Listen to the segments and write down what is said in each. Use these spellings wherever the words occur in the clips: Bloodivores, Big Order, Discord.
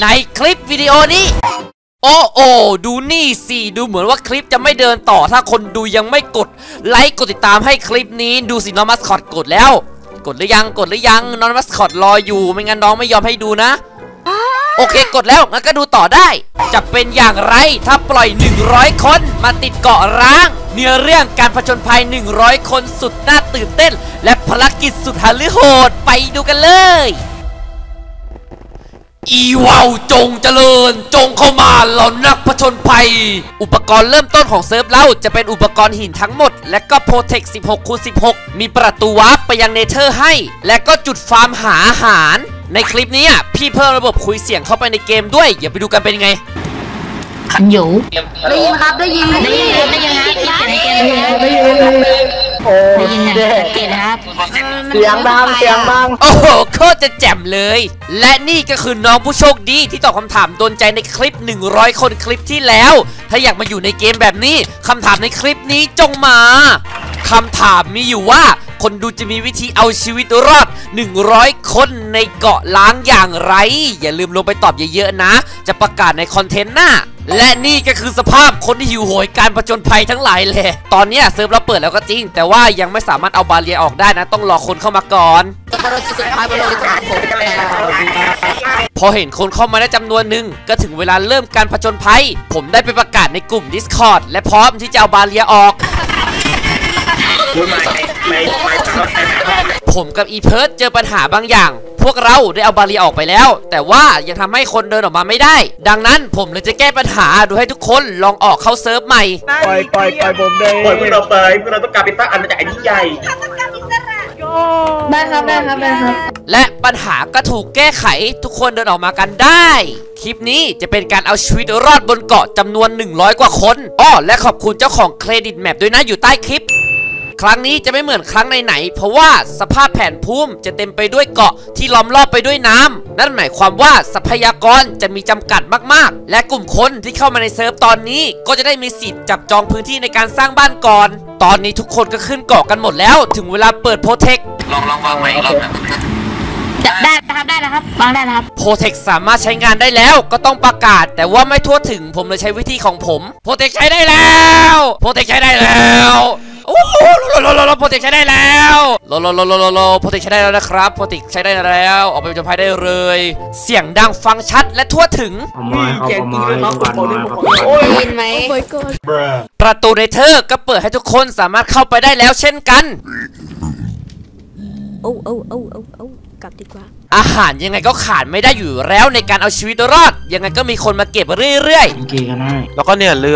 ในคลิปวิดีโอนี้โอ้โอดูนี่สิดูเหมือนว่าคลิปจะไม่เดินต่อถ้าคนดูยังไม่กดไลค์กดติดตามให้คลิปนี้ดูสิน้องมัสคอตกดแล้วกดหรือยังน้องมัสคอตรออยู่ไม่งั้นน้องไม่ยอมให้ดูนะโอเคกดแล้วงั้นก็ดูต่อได้จะเป็นอย่างไรถ้าปล่อย100คนมาติดเกาะร้างเนื้อเรื่องการผจญภัย100คนสุดน่าตื่นเต้นและภารกิจสุดหฤโหดไปดูกันเลยอีวาวจงเจริญจงเข้ามาเหล่านักผจญภัยอุปกรณ์เริ่มต้นของเซิร์ฟเราจะเป็นอุปกรณ์หินทั้งหมดและก็โปรเทค 16x16 มีประตูวาร์ปไปยังเนเธอร์ให้และก็จุดฟาร์มหาอาหารในคลิปนี้พี่เพิ่มระบบคุยเสียงเข้าไปในเกมด้วยอย่าไปดูกันเป็นยังไงขันอยู่ได้ยินครับได้ยินโอ้ยเด็กนะครับเสียงดังโอ้โหโคตรจะแจ่มเลยและนี่ก็คือน้องผู้โชคดีที่ตอบคำถามโดนใจในคลิป100คนคลิปที่แล้วถ้าอยากมาอยู่ในเกมแบบนี้คำถามในคลิปนี้จงมาคำถามมีอยู่ว่าคนดูจะมีวิธีเอาชีวิตรอด100คนในเกาะล้างอย่างไรอย่าลืมลงไปตอบเยอะๆนะจะประกาศในคอนเทนต์หน้าและนี่ก็คือสภาพคนที่หิวโหยการผจญภัยทั้งหลายแหละตอนนี้เซิร์ฟเราเปิดแล้วก็จริงแต่ว่ายังไม่สามารถเอาบาเรียออกได้นะต้องรอคนเข้ามาก่อนพอเห็นคนเข้ามาได้จำนวนหนึ่งก็ถึงเวลาเริ่มการผจญภัยผมได้ไปประกาศในกลุ่ม Discord และพร้อมที่จะเอาบาเรียออกผมกับอีเพิร์ทเจอปัญหาบางอย่างพวกเราได้เอาบาเรียออกไปแล้วแต่ว่ายังทำให้คนเดินออกมาไม่ได้ดังนั้นผมเลยจะแก้ปัญหาโดยให้ทุกคนลองออกเข้าเซิร์ฟใหม่ไปผมเลยปล่อยพวกเราไปพวกเราต้องการเป็นตั้งอันใหญ่ที่ใหญ่ได้ครับและปัญหาก็ถูกแก้ไขทุกคนเดินออกมากันได้คลิปนี้จะเป็นการเอาชีวิตรอดบนเกาะจำนวน100กว่าคนอ้อและขอบคุณเจ้าของเครดิตแมปด้วยนะอยู่ใต้คลิปครั้งนี้จะไม่เหมือนครั้งไหนๆเพราะว่าสภาพแผ่นภูมิจะเต็มไปด้วยเกาะที่ล้อมรอบไปด้วยน้ำนั่นหมายความว่าทรัพยากรจะมีจำกัดมากๆและกลุ่มคนที่เข้ามาในเซิร์ฟตอนนี้ก็จะได้มีสิทธิ์จับจองพื้นที่ในการสร้างบ้านก่อนตอนนี้ทุกคนก็ขึ้นเกาะกันหมดแล้วถึงเวลาเปิดโปรเทคลองวางไว้อีกรอบนะได้นะครับวางได้นะครับโปรเทคสามารถใช้งานได้แล้วก็ต้องประกาศแต่ว่าไม่ทั่วถึงผมเลยใช้วิธีของผมโปรเทคใช้ได้แล้วโอ้โหโปรเทคใช้ได้แล้วโปรเทคใช้ได้แล้วนะครับโปรเทคใช้ได้แล้วออกไปจนภายได้เลยเสียงดังฟังชัดและทั่วถึงได้ยินไหมประตูในเธอก็เปิดให้ทุกคนสามารถเข้าไปได้แล้วเช่นกันโอ้กลับดีกว่าอาหารยังไงก็ขาดไม่ได้อยู่แล้วในการเอาชีวิตรอดยังไงก็มีคนมาเก็บเรื่อยๆกินกันได้แล้วก็เนี่ยเรื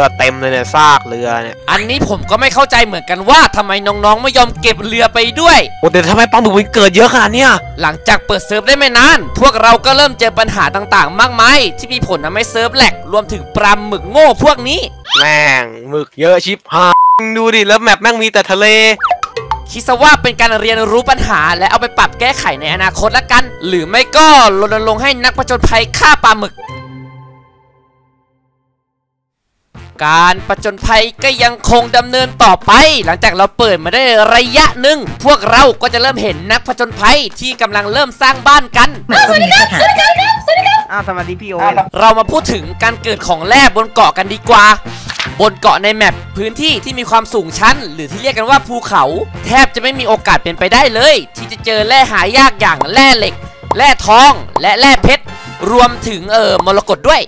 อเต็มเลยเนี่ยซากเรือเนี่ยอันนี้ผมก็ไม่เข้าใจเหมือนกันว่าทำไมน้องๆไม่ยอมเก็บเรือไปด้วยโอ้แต่ทำไมปังดูมันเกิดเยอะขนาดเนี้ยหลังจากเปิดเซิร์ฟได้ไม่นานพวกเราก็เริ่มเจอปัญหาต่างๆมากมายที่มีผลทำให้เซิร์ฟแหลกรวมถึงปลาหมึกโง่พวกนี้แม่งหมึกเยอะชิบหายดูดิแล้วแมปแม่งมีแต่ทะเลคิดซะว่าเป็นการเรียนรู้ปัญหาและเอาไปปรับแก้ไขในอนาคตละกันหรือไม่ก็รณรงค์ให้นักผจญภัยฆ่าปลาหมึกการผจญภัยก็ยังคงดำเนินต่อไปหลังจากเราเปิดมาได้ระยะหนึ่งพวกเราก็จะเริ่มเห็นนักผจญภัยที่กำลังเริ่มสร้างบ้านกันสวัสดีพี่โอเรามาพูดถึงการเกิดของแร่บนเกาะกันดีกว่าบนเกาะในแมปพื้นที่ที่มีความสูงชั้นหรือที่เรียกกันว่าภูเขาแทบจะไม่มีโอกาสเป็นไปได้เลยที่จะเจอแร่หายากอย่างแร่เหล็กแร่ทองและแร่เพชรรวมถึงมรกตด้วย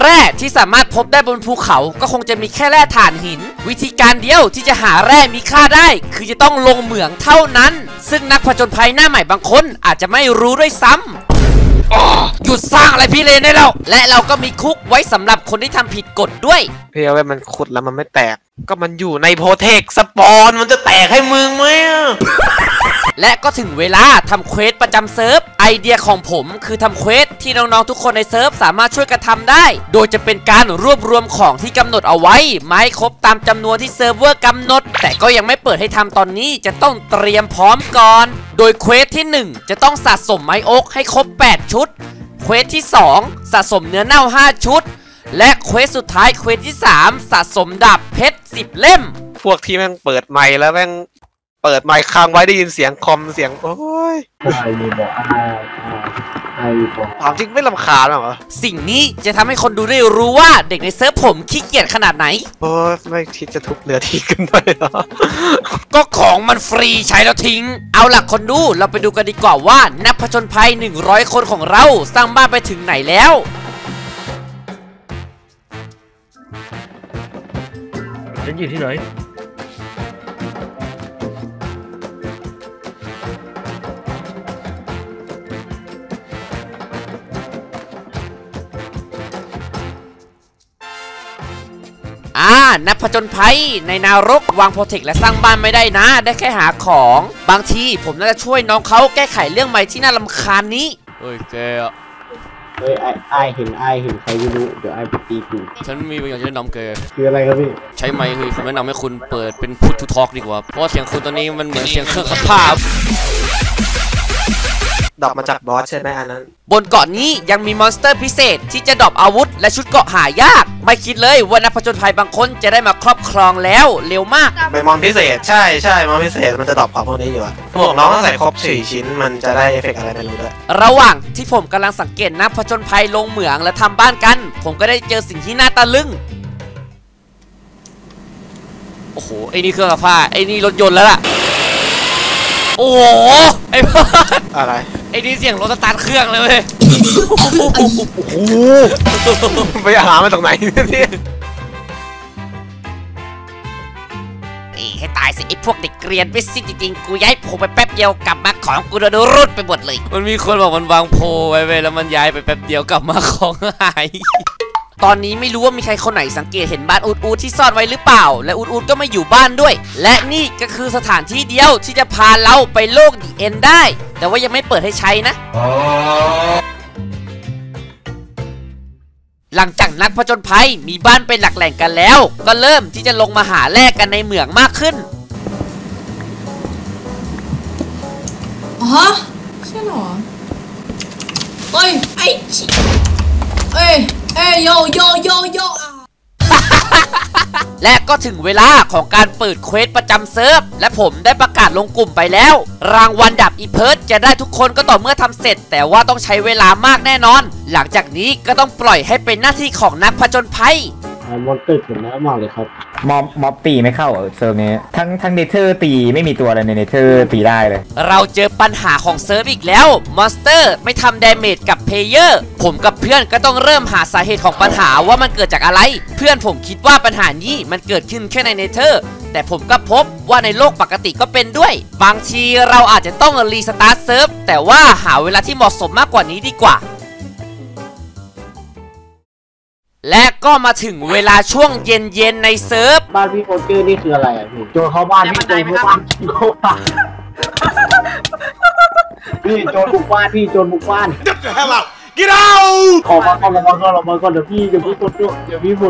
แร่ที่สามารถพบได้บนภูเขาก็คงจะมีแค่แร่ถ่านหินวิธีการเดียวที่จะหาแร่มีค่าได้คือจะต้องลงเหมืองเท่านั้นซึ่งนักผจญภัยหน้าใหม่บางคนอาจจะไม่รู้ด้วยซ้ำหยุดสร้างอะไรพี่เลนได้แล้วและเราก็มีคุกไว้สำหรับคนที่ทำผิดกฎด้วยพี่เอาไว้มันขุดแล้วมันไม่แตกก็มันอยู่ในโปรเทคสปอนมันจะแตกให้มึงไหม และก็ถึงเวลาทำเควสประจำเซิร์ฟไอเดียของผมคือทำเควสที่น้องๆทุกคนในเซิร์ฟสามารถช่วยกันทำได้โดยจะเป็นการรวบรวมของที่กำหนดเอาไว้ไม้ครบตามจำนวนที่เซิร์ฟเวอร์กำหนดแต่ก็ยังไม่เปิดให้ทำตอนนี้จะต้องเตรียมพร้อมก่อนโดยเควสที่1จะต้องสะสมไม้อกให้ครบ8ชุดเควสที่2สะสมเนื้อเน่า5ชุดและเควสสุดท้ายเควสที่3สะสมดาบเพชร10เล่มพวกที่แม่งเปิดไมค์แล้วแม่งเปิดไมค์ค้างไว้ได้ยินเสียงคอมเสียงโอ้ย ถามจริงไม่รำคาญหรอสิ่งนี้จะทำให้คนดูได้รู้ว่าเด็กในเซิร์ฟผมขี้เกียจขนาดไหนโอ้ไม่คิดจะทุบเนื้อทิ้งกันไปหรอก็ของมันฟรีใช้แล้วทิ้งเอาล่ะคนดูเราไปดูกันดีกว่าว่านักผจญภัย100คนของเราสร้างบ้านไปถึงไหนแล้วฉันอยู่ที่ไหนนักผจญภัยในนรกวางโปรเทคและสร้างบ้านไม่ได้นะได้แค่หาของบางทีผมน่าจะช่วยน้องเขาแก้ไขเรื่องใหม่ที่น่ารำคาญนี้เฮ้ยแกเฮ้ยไอเห็นใครไม่รู้เดี๋ยวไอตีกูฉันมีบางอย่างจะแนะนำแกคืออะไรครับพี่ใช้ไมค์คือผมแนะนำให้คุณเปิดเป็นพูดทูทอล์กดีกว่าเพราะเสียงคุณตอนนี้มันเหมือนเสียงเครื่องซักผ้าดรอปมาจากบอสใช่ไหมอันนั้นบนเกาะ นี้ยังมีมอนสเตอร์พิเศษที่จะดรอปอาวุธและชุดเกาะหายากไม่คิดเลยว่านักผจญภัยบางคนจะได้มาครอบครองแล้วเร็วมากเป็นมอนพิเศษใช่มอนพิเศษมันจะดรอปของพวกนี้อยู่อะหมวกน้องใส่ครบ4ชิ้นมันจะได้เอฟเฟกต์อะไรไม่รู้ด้วยระหว่างที่ผมกำลังสังเกตนักผจญภัยลงเหมืองและทำบ้านกันผมก็ได้เจอสิ่งที่น่าตะลึงโอ้โหไอ้นี่เครื่องซักผ้าไอ้นี่รถยนต์แล้วล่ะโอ้โหไอ้เพื่อนอะไรไอ้นี่เสียงรถสตาร์ทเครื่องเลยไปหามาจากไหนเนี่ยให้ตายสิไอ้พวกเด็กเกรียนไปสิจริงๆกูย้ายโพไปแป๊บเดียวกลับมาของกูโดนรุดไปหมดเลยมันมีคนบอกมันวางโพไว้แล้วมันย้ายไปแป๊บเดียวกลับมาของหายตอนนี้ไม่รู้ว่ามีใครคนไหนสังเกตเห็นบ้านอูดอูดที่ซ่อนไว้หรือเปล่าและอูดอูดก็ไม่อยู่บ้านด้วยและนี่ก็คือสถานที่เดียวที่จะพาเราไปโลกดีเอ็นได้แต่ว่ายังไม่เปิดให้ใช้นะหลังจากนักผจญภัยมีบ้านเป็นหลักแหล่งกันแล้วก็เริ่มที่จะลงมาหาแลกกันในเหมืองมากขึ้นอ๋อใช่หรอเฮ้ยไอ้เอ้ยโยและก็ถึงเวลาของการเปิดเควสประจำเซิร์ฟและผมได้ประกาศลงกลุ่มไปแล้วรางวัลดับอีเพิร์ทจะได้ทุกคนก็ต่อเมื่อทำเสร็จแต่ว่าต้องใช้เวลามากแน่นอนหลังจากนี้ก็ต้องปล่อยให้เป็นหน้าที่ของนักผจญภัยมอนตึกถึงแล้วมากเลยครับม็อบตีไม่เข้าเซิร์ฟนี้ทั้งเนเธอร์ตีไม่มีตัวอะไรในเนเธอร์ตีได้เลยเราเจอปัญหาของเซิร์ฟอีกแล้วมอนสเตอร์ไม่ทำดาเมจกับเพลเยอร์ผมกับเพื่อนก็ต้องเริ่มหาสาเหตุของปัญหาว่ามันเกิดจากอะไรเพื่อนผมคิดว่าปัญหานี้มันเกิดขึ้นแค่ในเนเธอร์แต่ผมก็พบว่าในโลกปกติก็เป็นด้วยบางทีเราอาจจะต้องรีสตาร์ทเซิร์ฟแต่ว่าหาเวลาที่เหมาะสมมากกว่านี้ดีกว่าและก็มาถึงเวลาช่วงเย็นๆในเซิร์ฟบ้านพี่โคจื้อนี่คืออะไรอ่ะพี่โจรเข้าบ้านพี่โจรบุกบ้านพี่โจรบุกบ้านพี่โจรบุกบ้านให้เรากินเอาขอมาก่อนเดี๋ยวพี่โคจื้อพี่โล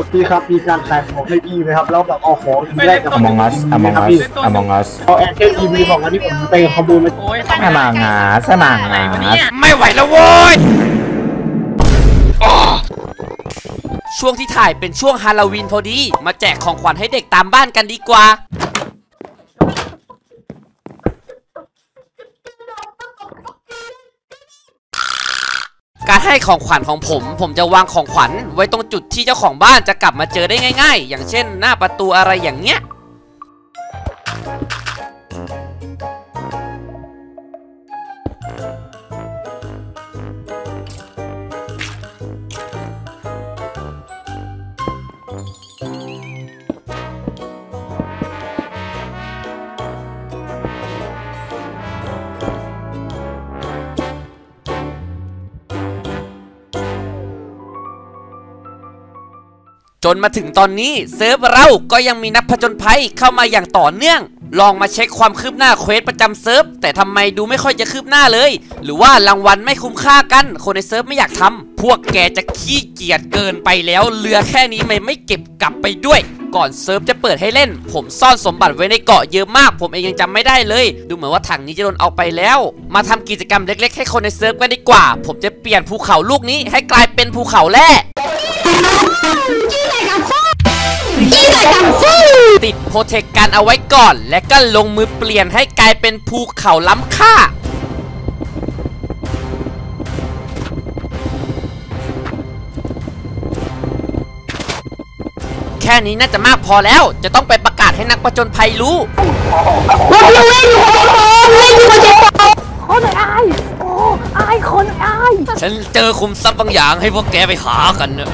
ดพี่ครับมีการขายของให้พี่ไหมครับแล้วแบบเอาของไม่ได้กับAmong Usเอาแอคชั่นอีวีบอกว่าที่ผมไปขโมยมาAmong Usไม่ไหวแล้วโว้ยช่วงที่ถ่ายเป็นช่วงฮาโลวีนพอดีมาแจกของขวัญให้เด็กตามบ้านกันดีกว่าการให้ของขวัญของผมจะวางของขวัญไว้ตรงจุดที่เจ้าของบ้านจะกลับมาเจอได้ง่ายๆอย่างเช่นหน้าประตูอะไรอย่างเงี้ยจนมาถึงตอนนี้เซิร์ฟเราก็ยังมีนักผจญภัยเข้ามาอย่างต่อเนื่องลองมาเช็คความคืบหน้าเควสประจำเซิร์ฟแต่ทำไมดูไม่ค่อยจะคืบหน้าเลยหรือว่ารางวัลไม่คุ้มค่ากันคนในเซิร์ฟไม่อยากทำพวกแกจะขี้เกียจเกินไปแล้วเรือแค่นี้ไม่เก็บกลับไปด้วยก่อนเซิร์ฟจะเปิดให้เล่นผมซ่อนสมบัติไว้ในเกาะเยอะมากผมเองยังจำไม่ได้เลยดูเหมือนว่าถังนี้จะโดนเอาไปแล้วมาทำกิจกรรมเล็กๆให้คนในเซิร์ฟกันดีกว่าผมจะเปลี่ยนภูเขาลูกนี้ให้กลายเป็นภูเขาแร่ติดโปรเทคกันเอาไว้ก่อนและก็ลงมือเปลี่ยนให้กลายเป็นภูเขาล้ำค่า ค่นี้น่าจะมากพอแล้วจะต้องไปประกาศให้นักประจนภัยรู้ว่าพี่วิ่งอยู่บนโต๊ะวิ่งอยู่บนโต๊ะคนอายโอ้อายคนอายฉันเจอคุมทรัพย์บางอย่างให้พวกแกไปหากันนะ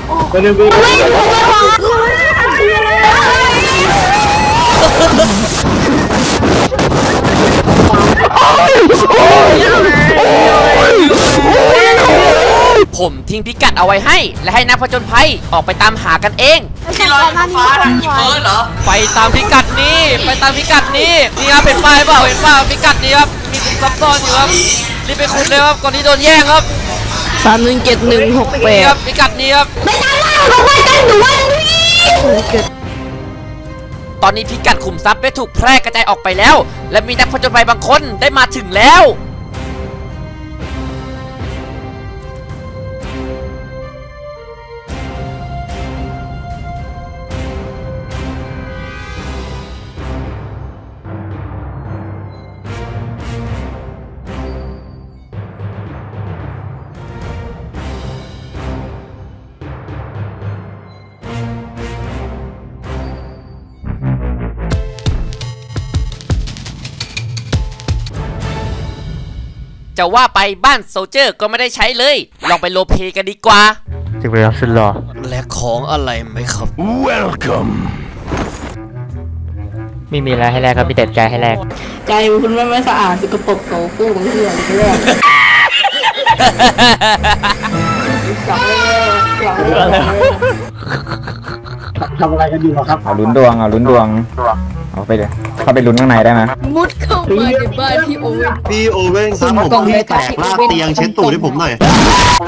ผมทิ้งพิกัดเอาไว้ให้และให้นักผจญภัยออกไปตามหากันเองที่ลอยฟ้านะที่เพิร์ทเหรอไปตามพิกัดนี้ไปตามพิกัดนี้นี่ครับเป็นป้ายเปล่าเห็นเปล่าพิกัดนี้ครับมีสิ่งซับซ้อนอยู่ครับรีบไปขุดเลยครับก่อนที่โดนแย่งครับ317-168ครับพิกัดนี้ครับไปตามล่าเขาไปกันหนูวันนี้ตอนนี้พิกัดขุมทรัพย์ได้ถูกแพร่กระจายออกไปแล้วและมีนักผจญภัยบางคนได้มาถึงแล้วจะว่าไปบ้านโซลเจอร์ก็ไม่ได้ใช้เลยลองไปโรลเพลย์กันดีกว่าถึงเวลาสุดหล่อและของอะไรไหมครับ Welcome ไม่มีอะไรให้แลกครับพี่เด็ดใจให้แลกใจคุณไม่สะอาดสกปรกโสโครกเถื่อนเถื่อนทำอะไรกันอยู่ครับเอาลุ้นดวงเอาลุ้นดวงเอาไปเลยเข้าไปลุ้นข้างในได้ไหมมุดเข้าไปในบ้านพี่โอเว่นซึ่งผมที่แตกลากเตียงเช็ดตูดให้ผมหน่อย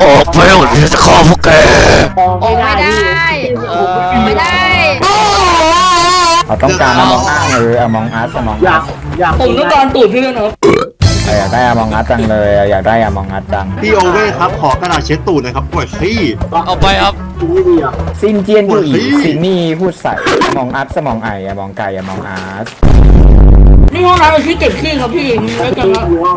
ออกไปหมดเลยจะข้อพวกแกออกไม่ได้ไม่ได้เขาต้องการมองหน้าเลยมองอาร์ตมองอยากผมต้องการตูดพี่เลยเนาะอยากได้มองอาร์ตจังเลยอยากได้มองอาร์ตจังพี่โอเว่นครับขอกระดาษเช็ดตูดนะครับป่วยพี่เอาไปครับซินเจียนอยู่อีซินี่พูดใส่มองอาร์ตมองไอมองไก่มองอาร์ตนี่ห้องน้ำเป็นที่เก็บขี้ครับพี่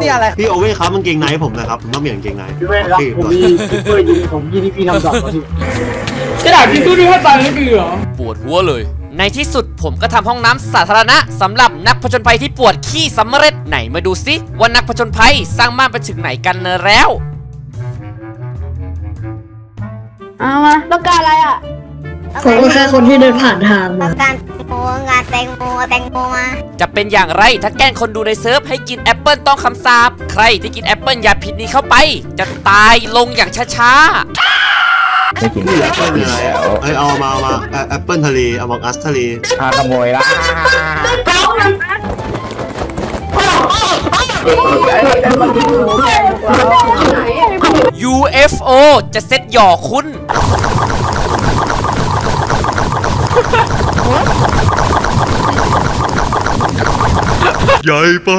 นี่อะไรพี่โอเว่ครับมันเกงไนท์ผมนะครับผมต้องเปลี่ยนเกงไนท์พี่เว่ครับผมมีซิปเปอร์ยิงผมยี่ที่พี่ทำดอกมาสิกระดาษที่ตู้นี้ให้ไปไม่ดีเหรอปวดหัวเลยในที่สุดผมก็ทำห้องน้ำสาธารณะสำหรับนักผจญภัยที่ปวดขี้สำเร็จไหนมาดูซิว่านักผจญภัยสร้างบ้านไปถึงไหนกันเนอะแล้วเอามาต้องการอะไรอ่ะผมก็แค่คนที่เดินผ่านทางมาการโมงานแตงโมแตงโมมาจะเป็นอย่างไรถ้าแกล้งคนดูในเซิร์ฟให้กินแอปเปิลต้องคำสาปใครที่กินแอปเปิลยาพิษนี้เข้าไปจะตายลงอย่างช้าๆไม่กินแอปเปิลเลยเอามาแอปเปิลทะเลเอามองอัสทะเลขโมยละUFO จะเซ็ตหย่อคุณใหญ่ไป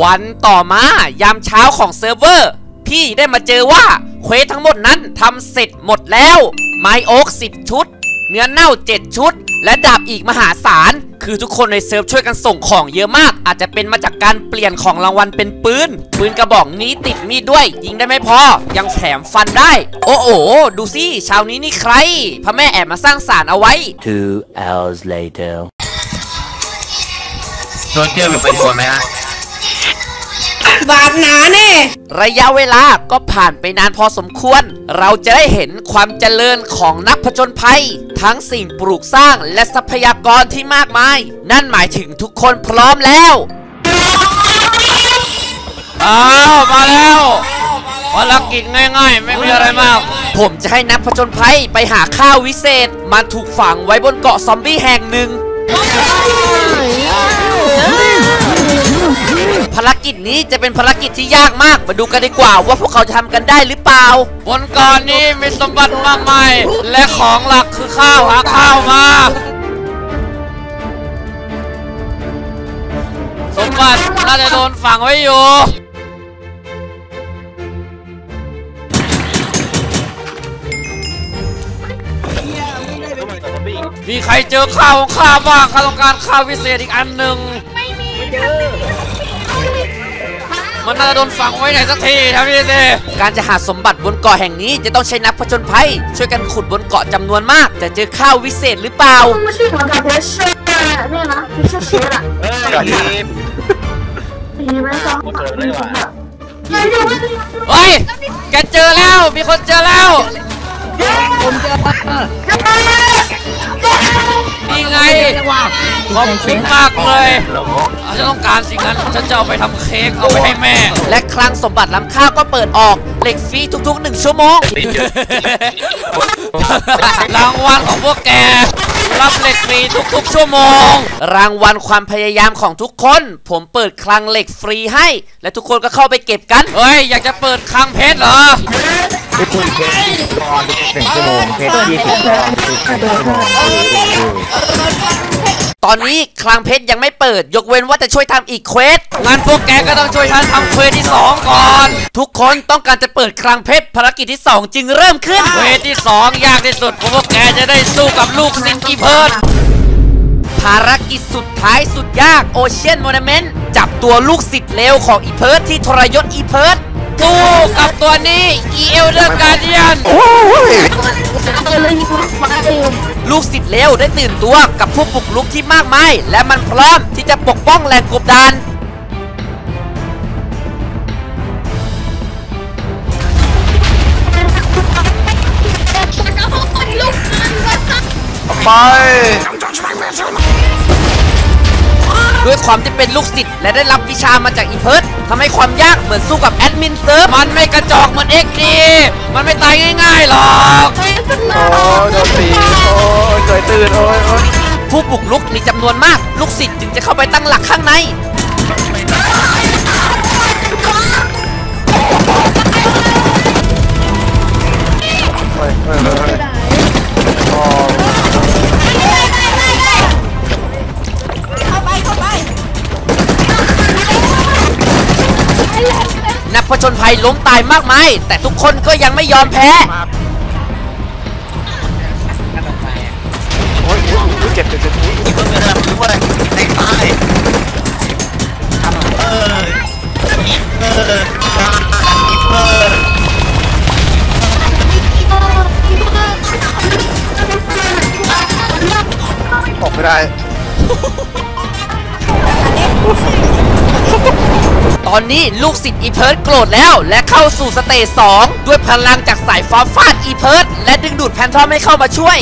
วันต่อมายามเช้าของเซิร์ฟเวอร์พี่ได้มาเจอว่าเควสทั้งหมดนั้นทำเสร็จหมดแล้วไม้โอ๊ก10ชุดเนื้อเน่า7ชุดและดาบอีกมหาศาลคือทุกคนในเซิร์ฟช่วยกันส่งของเยอะมากอาจจะเป็นมาจากการเปลี่ยนของรางวัลเป็นปืนกระบอกนี้ติดมีดด้วยยิงได้ไม่พอยังแถมฟันได้โอ้โหดูสิชาวนี้นี่ใครพระแม่แอบมาสร้างศาลเอาไว้ Two hours later โดนเที่ยวอยู่ไปโดนไหมฮะบาดหนาแน่ระยะเวลาก็ผ่านไปนานพอสมควรเราจะได้เห็นความเจริญของนักผจญภัยทั้งสิ่งปลูกสร้างและทรัพยากรที่มากมายนั่นหมายถึงทุกคนพร้อมแล้วอ้าวมาแล้วภารกิจง่ายๆไม่มีอะไรมากผมจะให้นักผจญภัยไปหาข้าววิเศษมันถูกฝังไว้บนเกาะซอมบี้แห่งหนึ่งภารกิจนี้จะเป็นภารกิจที่ยากมากมาดูกันดีกว่าว่าพวกเขาจะทำกันได้หรือเปล่าบนเกาะนี้มีสมบัติมากมายและของหลักคือข้าวหาข้าวมาสมบัติน่าจะโดนฝังไว้อยู่มีใครเจอข้าวของข้าบ้างข้าต้องการข้าวพิเศษอีกอันหนึ่งไม่มี มันน่าจะโดนฝังไว้ไหนสักทีครับพี่เจการจะหาสมบัติบนเกาะแห่งนี้จะต้องใช้นักผจญภัยช่วยกันขุดบนเกาะจำนวนมากจะเจอข้าววิเศษหรือเปล่าไม่ใช่ของกับเดชเนี่ยนะไม่ใช่เชฟอะก่อนนี้ดีไหมจ๊ะเฮ้ยแกเจอแล้วมีคนเจอแล้วนี่ไงขอบคุณมากเลยฉันต้องการสิ่งนั้นฉันจะเอาไปทำเค้กเอาไปให้แม่และคลังสมบัติล้ำค่าก็เปิดออกเหล็กฟรีทุกๆ1 ชั่วโมงรางวัลของพวกแกรับเหล็กฟรีทุกๆชั่วโมงรางวัลความพยายามของทุกคนผมเปิดคลังเหล็กฟรีให้และทุกคนก็เข้าไปเก็บกันเฮ้ยอยากจะเปิดคลังเพชรเหรอไปคุยเพชรรอ1 ชั่วโมงเพชร20 ชั่วโมงตอนนี้คลังเพชรยังไม่เปิดยกเว้นว่าจะช่วยทำอีกเควสงานพวกแกก็ต้องช่วยฉันทำเควสที่2ก่อนทุกคนต้องการจะเปิดคลังเพชรภารกิจที่2จึงเริ่มขึ้นเควสที่2ยากที่สุดเพราะพวกแกจะได้สู้กับลูกสิงคีเพิร์ดภารกิจสุดท้ายสุดยากโอเชียนมอนาเมนต์จับตัวลูกศิษย์เลวของอีเพิร์ดที่ทรยศอีเพิร์ดสู้กับตัวนี้อีเอลเดอร์การ์เดียนลูกศิษย์เลวได้ตื่นตัวกับผู้บุกรุกที่มากมายและมันพร้อมที่จะปกป้องแหล่งกบดานไปด้วยความที่เป็นลูกศิษย์และได้รับวิชามาจากอีเพิร์ดทำให้ความยากเหมือนสู้กับแอดมินเซิร์ฟมันไม่กระจอกเหมือนเอ็กซ์ดีมันไม่ตายง่ายๆหรอกโอ้โดนตีโอ้ใจตื่นโอ้ยผู้บุกลุกมีจำนวนมากลูกศิษย์จึงจะเข้าไปตั้งหลักข้างในนักผจญภัยล้มตายมากมายแต่ทุกคนก็ยังไม่ยอมแพ้โอ้ยเจ็บออกไม่ได้ตอนนี้ลูกศิษย์อีเพิร์ดโกรธแล้วและเข้าสู่สเตจ2ด้วยพลังจากสายฟ้าฟาดอีเพิร์ดและดึงดูดแพนทอมให้เข้ามาช่วย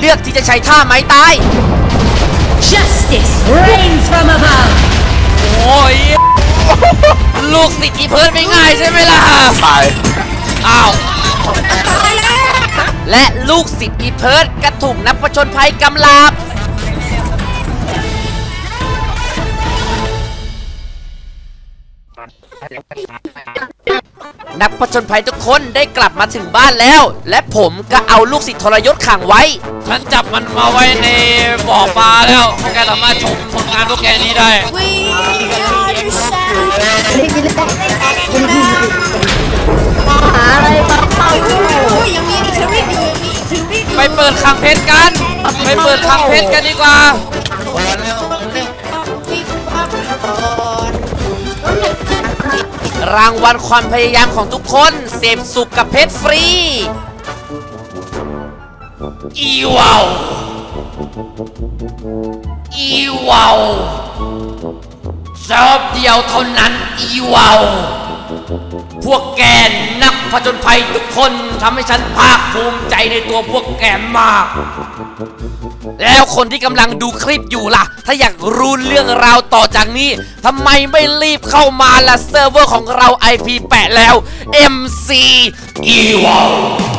เลือกที่จะใช้ท่าไม้ตาย Justice reigns from above โอ้ยลูกศิษย์อีเพิร์ดไม่ง่ายใช่ไหมล่ะตายอ้าวและลูกศิษย์อีเพิร์ดกระถูกนักผจญภัยกำลาบนักผจญภัยทุกคนได้กลับมาถึงบ้านแล้วและผมก็เอาลูกศิษย์ทรยศขังไว้ฉันจับมันมาไว้ในบ่อปลาแล้วพวกแกสามารถชมผลงานพวกแกนี้ได้ไปเปิดคลังเพชรกันไปเปิดคลังเพชรกันดีกว่ารางวัลความพยายามของทุกคนเสพสุขกับเพชรฟรีอีวาวอีวาวรอบเดียวเท่านั้นอีวาวพวกแกนักผจญภัยทุกคนทำให้ฉันภาคภูมิใจในตัวพวกแกมากแล้วคนที่กำลังดูคลิปอยู่ล่ะถ้าอยากรู้เรื่องราวต่อจากนี้ทำไมไม่รีบเข้ามาล่ะเซิร์ฟเวอร์ของเรา IP8 แล้ว MC Evil